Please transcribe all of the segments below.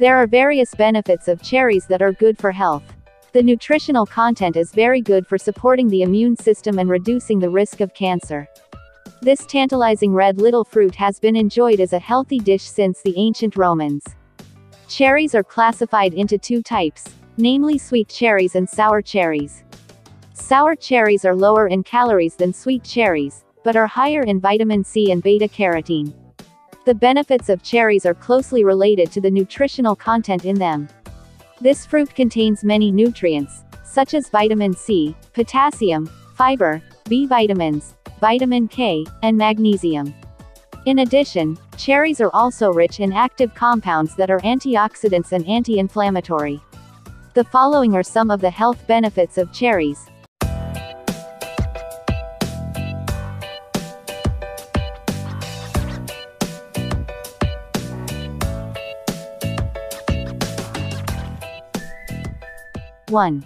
There are various benefits of cherries that are good for health. The nutritional content is very good for supporting the immune system and reducing the risk of cancer. This tantalizing red little fruit has been enjoyed as a healthy dish since the ancient Romans. Cherries are classified into two types, namely sweet cherries and sour cherries. Sour cherries are lower in calories than sweet cherries, but are higher in vitamin C and beta-carotene. The benefits of cherries are closely related to the nutritional content in them. This fruit contains many nutrients, such as vitamin C, potassium, fiber, B vitamins, vitamin K, and magnesium. In addition, cherries are also rich in active compounds that are antioxidants and anti-inflammatory. The following are some of the health benefits of cherries. One.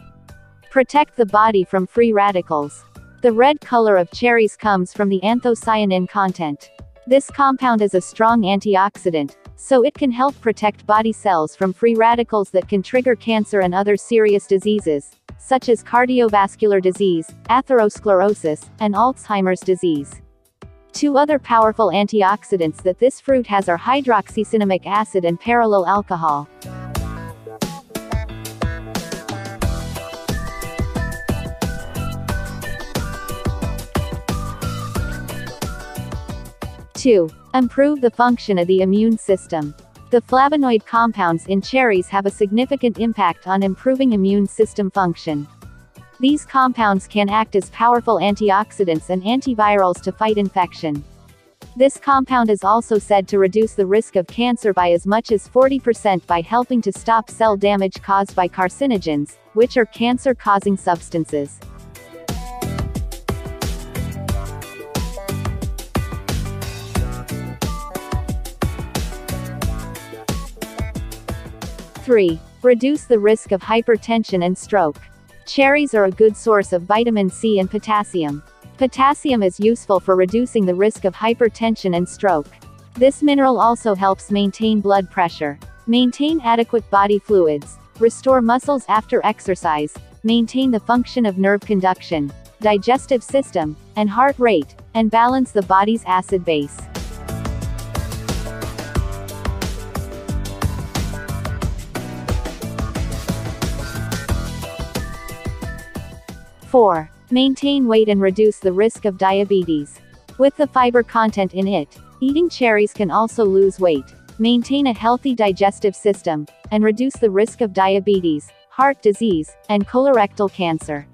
Protect the body from free radicals. The red color of cherries comes from the anthocyanin content. This compound is a strong antioxidant, so it can help protect body cells from free radicals that can trigger cancer and other serious diseases, such as cardiovascular disease, atherosclerosis, and Alzheimer's disease. Two other powerful antioxidants that this fruit has are hydroxycinnamic acid and perillyl alcohol. 2. Improve the function of the immune system. The flavonoid compounds in cherries have a significant impact on improving immune system function. These compounds can act as powerful antioxidants and antivirals to fight infection. This compound is also said to reduce the risk of cancer by as much as 40% by helping to stop cell damage caused by carcinogens, which are cancer-causing substances. 3. Reduce the risk of hypertension and stroke. Cherries are a good source of vitamin C and potassium. Potassium is useful for reducing the risk of hypertension and stroke. This mineral also helps maintain blood pressure, maintain adequate body fluids, restore muscles after exercise, maintain the function of nerve conduction, digestive system, and heart rate, and balance the body's acid base. 4. Maintain weight and reduce the risk of diabetes. With the fiber content in it, eating cherries can also lose weight, maintain a healthy digestive system, and reduce the risk of diabetes, heart disease, and colorectal cancer.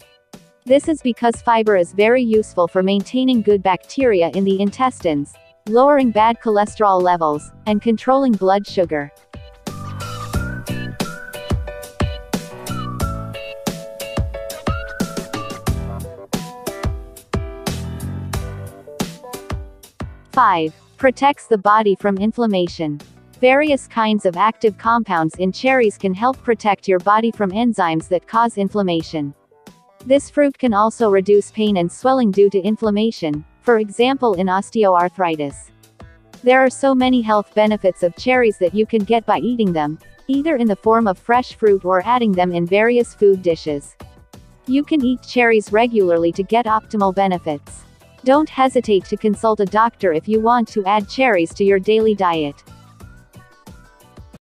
This is because fiber is very useful for maintaining good bacteria in the intestines, lowering bad cholesterol levels, and controlling blood sugar. 5. Protects the body from inflammation. Various kinds of active compounds in cherries can help protect your body from enzymes that cause inflammation. This fruit can also reduce pain and swelling due to inflammation, for example in osteoarthritis. There are so many health benefits of cherries that you can get by eating them, either in the form of fresh fruit or adding them in various food dishes. You can eat cherries regularly to get optimal benefits. Don't hesitate to consult a doctor if you want to add cherries to your daily diet.